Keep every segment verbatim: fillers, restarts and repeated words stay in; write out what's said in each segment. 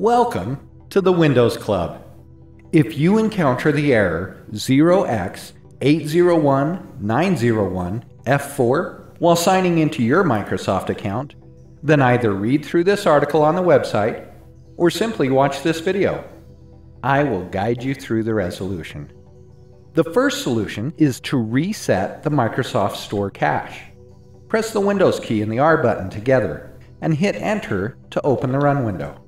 Welcome to the Windows Club. If you encounter the error zero x eight zero one nine zero one f four while signing into your Microsoft account, then either read through this article on the website or simply watch this video. I will guide you through the resolution. The first solution is to reset the Microsoft Store cache. Press the Windows key and the R button together and hit Enter to open the Run window.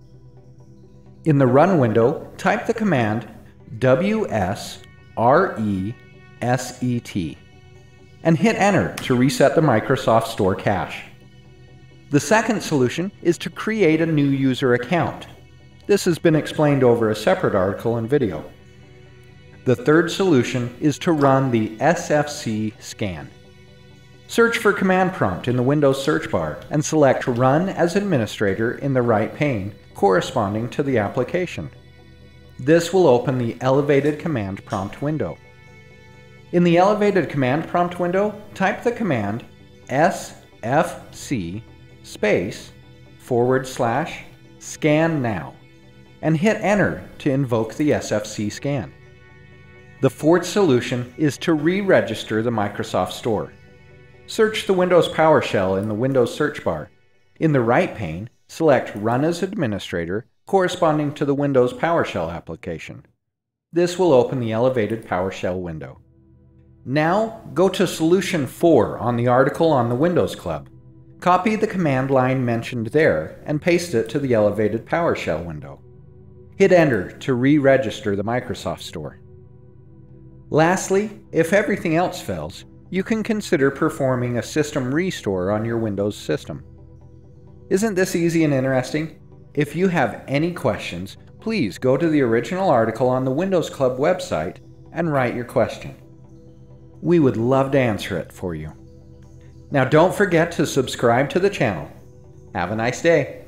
In the Run window, type the command W S R E S E T and hit Enter to reset the Microsoft Store cache. The second solution is to create a new user account. This has been explained over a separate article and video. The third solution is to run the S F C scan. Search for Command Prompt in the Windows search bar and select Run as Administrator in the right pane corresponding to the application. This will open the Elevated Command Prompt window. In the Elevated Command Prompt window, type the command S F C space forward slash scan now and hit Enter to invoke the S F C scan. The fourth solution is to re-register the Microsoft Store. Search the Windows PowerShell in the Windows search bar. In the right pane, select Run as Administrator corresponding to the Windows PowerShell application. This will open the elevated PowerShell window. Now, go to Solution four on the article on the Windows Club. Copy the command line mentioned there and paste it to the elevated PowerShell window. Hit Enter to re-register the Microsoft Store. Lastly, if everything else fails, you can consider performing a system restore on your Windows system. Isn't this easy and interesting? If you have any questions, please go to the original article on the Windows Club website and write your question. We would love to answer it for you. Now don't forget to subscribe to the channel. Have a nice day.